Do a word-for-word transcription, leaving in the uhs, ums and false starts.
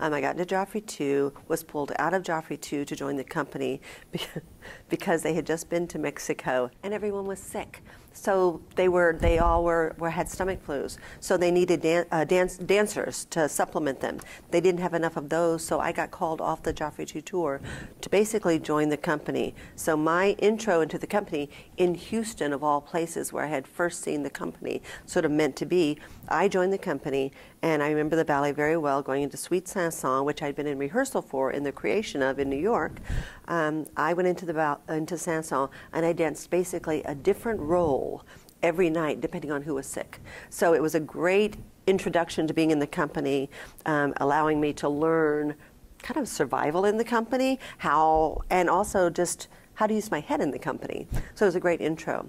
Um, I got into Joffrey two, was pulled out of Joffrey two to join the company because they had just been to Mexico and everyone was sick. So they were, they all were, were had stomach flus. So they needed dan uh, dance, dancers to supplement them. They didn't have enough of those, so I got called off the Joffrey two tour to basically join the company. So my intro into the company in Houston, of all places, where I had first seen the company, sort of meant to be, I joined the company, and I remember the ballet very well, going into Suite Saint-Saëns, which I'd been in rehearsal for in the creation of in New York. Um, I went into the into Saint-Saëns, and I danced basically a different role every night, depending on who was sick. So it was a great introduction to being in the company, um, allowing me to learn kind of survival in the company, how, and also just how to use my head in the company. So it was a great intro.